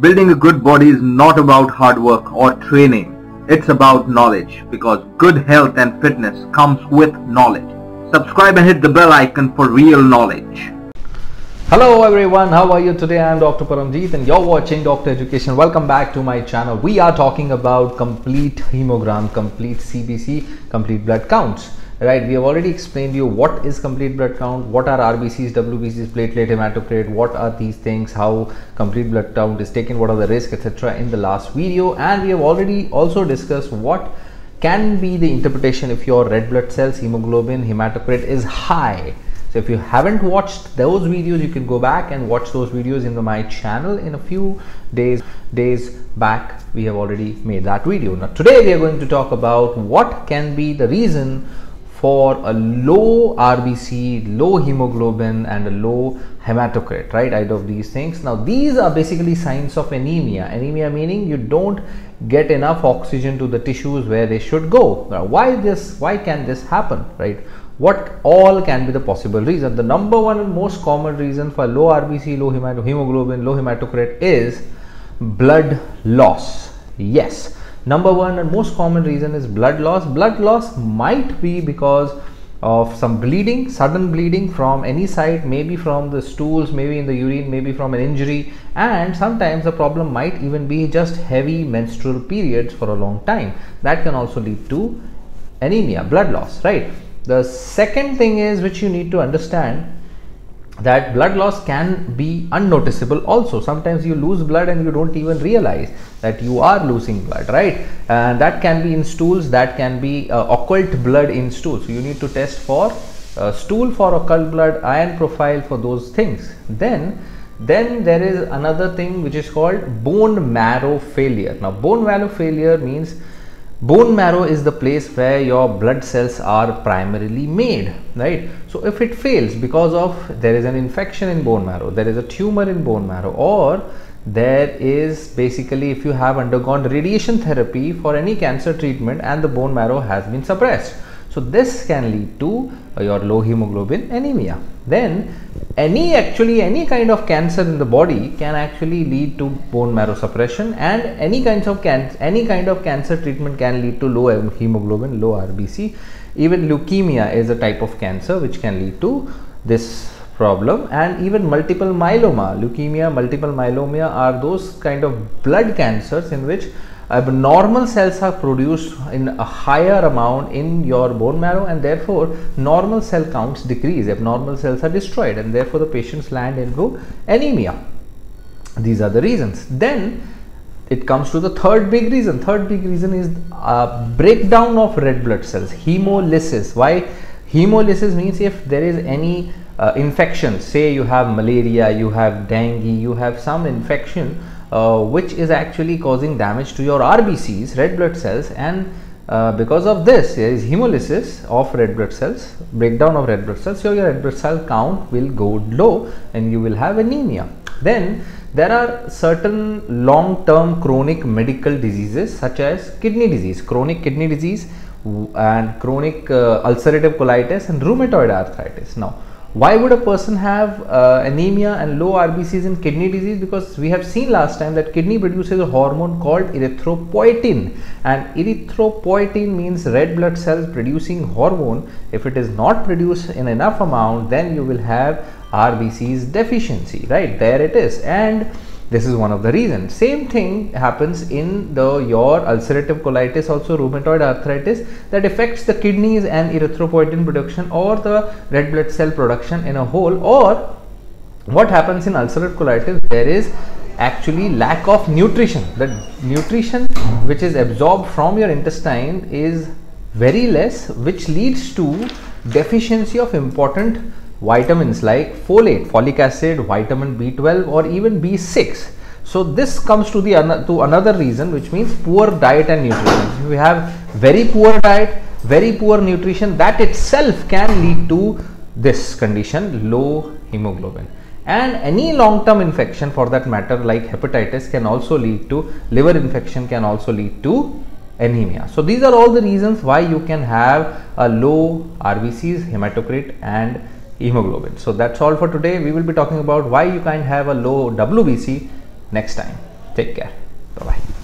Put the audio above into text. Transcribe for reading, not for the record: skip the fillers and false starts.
Building a good body is not about hard work or training. It's about knowledge, because good health and fitness comes with knowledge. Subscribe and hit the bell icon for real knowledge. Hello everyone, how are you today? I am Dr. Paramjeet and you're watching Dr. Education. Welcome back to my channel. We are talking about complete hemogram, complete CBC, complete blood counts. Right, we have already explained to you what is complete blood count, what are RBCs, WBCs, platelet, hematocrit, what are these things, how complete blood count is taken, what are the risks, etc. in the last video. And we have already also discussed what can be the interpretation if your red blood cells, hemoglobin, hematocrit is high. So if you haven't watched those videos, you can go back and watch those videos in my channel. In a few days back, we have already made that video. Now today we are going to talk about what can be the reason for a low RBC, low hemoglobin and a low hematocrit, right? Either of these things. Now these are basically signs of anemia. Anemia meaning you don't get enough oxygen to the tissues where they should go. Now, why can this happen, right? What all can be the possible reason? The number one and most common reason for low RBC, low hemoglobin, low hematocrit is blood loss. Yes. Number one and most common reason is blood loss. Blood loss might be because of some bleeding, sudden bleeding from any site, maybe from the stools, maybe in the urine, maybe from an injury, and sometimes the problem might even be just heavy menstrual periods for a long time. That can also lead to anemia, blood loss, right? The second thing is which you need to understand, that blood loss can be unnoticeable also. Sometimes you lose blood and you don't even realize that you are losing blood, right? And that can be in stools, that can be occult blood in stools. So you need to test for stool for occult blood, iron profile for those things. Then there is another thing which is called bone marrow failure. Now bone marrow failure means bone marrow is the place where your blood cells are primarily made, right? So if it fails because of there is an infection in bone marrow, there is a tumor in bone marrow, or there is basically if you have undergone radiation therapy for any cancer treatment and the bone marrow has been suppressed. So this can lead to your low hemoglobin anemia. Then any kind of cancer in the body can actually lead to bone marrow suppression, and any kind of cancer treatment can lead to low hemoglobin, low RBC. Even leukemia is a type of cancer which can lead to this problem, and even multiple myeloma, leukemia, multiple myeloma are those kind of blood cancers in which abnormal cells are produced in a higher amount in your bone marrow, and therefore normal cell counts decrease, abnormal cells are destroyed, and therefore the patients land into anemia. These are the reasons. Then it comes to the third big reason. Third big reason is breakdown of red blood cells, hemolysis. Why? Hemolysis means if there is any infection, say you have malaria, you have dengue, you have some infection which is actually causing damage to your RBCs, red blood cells, and because of this there is hemolysis of red blood cells, breakdown of red blood cells, so your red blood cell count will go low and you will have anemia. Then there are certain long-term chronic medical diseases such as kidney disease, chronic kidney disease, and chronic ulcerative colitis and rheumatoid arthritis. Now why would a person have anemia and low RBCs in kidney disease? Because we have seen last time that kidney produces a hormone called erythropoietin, and erythropoietin means red blood cells producing hormone. If it is not produced in enough amount, then you will have RBCs deficiency, right? There it is, and this is one of the reasons. Same thing happens in your ulcerative colitis, also rheumatoid arthritis, that affects the kidneys and erythropoietin production or the red blood cell production in a whole. Or what happens in ulcerative colitis, there is actually lack of nutrition. The nutrition which is absorbed from your intestine is very less, which leads to deficiency of important vitamins like folate, folic acid, vitamin B12 or even B6. So this comes to another reason, which means poor diet and nutrition. If you have very poor diet, very poor nutrition, that itself can lead to this condition, low hemoglobin. And any long-term infection for that matter, like hepatitis, can also lead to liver infection, can also lead to anemia. So these are all the reasons why you can have a low RBCs, hematocrit and hemoglobin. So that's all for today. We will be talking about why you can have a low WBC next time. Take care. Bye-bye.